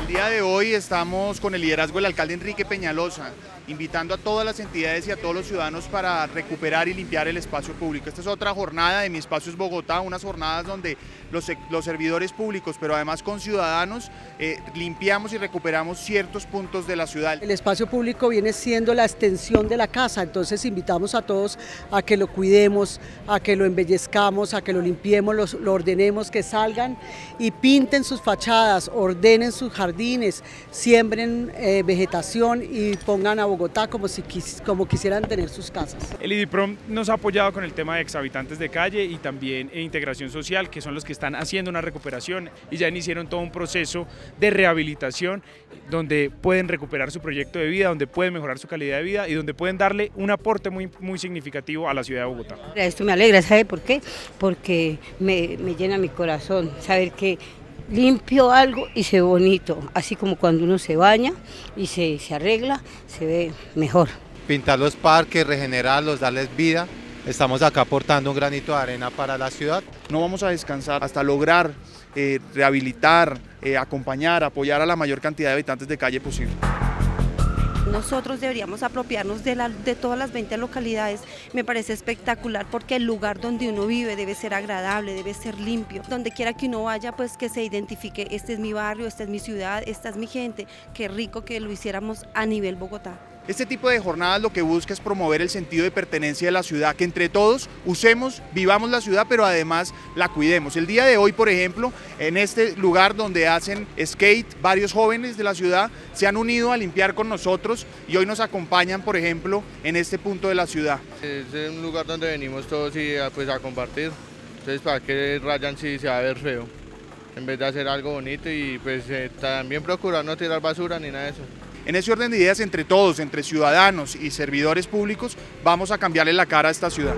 El día de hoy estamos con el liderazgo del alcalde Enrique Peñalosa, invitando a todas las entidades y a todos los ciudadanos para recuperar y limpiar el espacio público. Esta es otra jornada de Mi Espacio es Bogotá, unas jornadas donde los servidores públicos, pero además con ciudadanos, limpiamos y recuperamos ciertos puntos de la ciudad. El espacio público viene siendo la extensión de la casa, entonces invitamos a todos a que lo cuidemos, a que lo embellezcamos, a que lo limpiemos, lo ordenemos, que salgan y pinten sus fachadas, ordenen sus jardines, siembren vegetación y pongan a Bogotá como quisieran tener sus casas. El IDIPROM nos ha apoyado con el tema de exhabitantes de calle y también integración social, que son los que están haciendo una recuperación y ya iniciaron todo un proceso de rehabilitación donde pueden recuperar su proyecto de vida, donde pueden mejorar su calidad de vida y donde pueden darle un aporte muy significativo a la ciudad de Bogotá. Esto me alegra, ¿sabe por qué? Porque me llena mi corazón saber que limpio algo y se ve bonito, así como cuando uno se baña y se arregla, se ve mejor. Pintar los parques, regenerarlos, darles vida. Estamos acá aportando un granito de arena para la ciudad. No vamos a descansar hasta lograr rehabilitar, acompañar, apoyar a la mayor cantidad de habitantes de calle posible. Nosotros deberíamos apropiarnos de todas las 20 localidades, me parece espectacular porque el lugar donde uno vive debe ser agradable, debe ser limpio. Donde quiera que uno vaya, pues que se identifique, este es mi barrio, esta es mi ciudad, esta es mi gente. Qué rico que lo hiciéramos a nivel Bogotá. Este tipo de jornadas lo que busca es promover el sentido de pertenencia de la ciudad, que entre todos usemos, vivamos la ciudad, pero además la cuidemos. El día de hoy, por ejemplo, en este lugar donde hacen skate, varios jóvenes de la ciudad se han unido a limpiar con nosotros y hoy nos acompañan, por ejemplo, en este punto de la ciudad. Es un lugar donde venimos todos y pues a compartir, entonces para que rayan si se va a ver feo, en vez de hacer algo bonito y pues también procurar no tirar basura ni nada de eso. En ese orden de ideas, entre todos, entre ciudadanos y servidores públicos, vamos a cambiarle la cara a esta ciudad.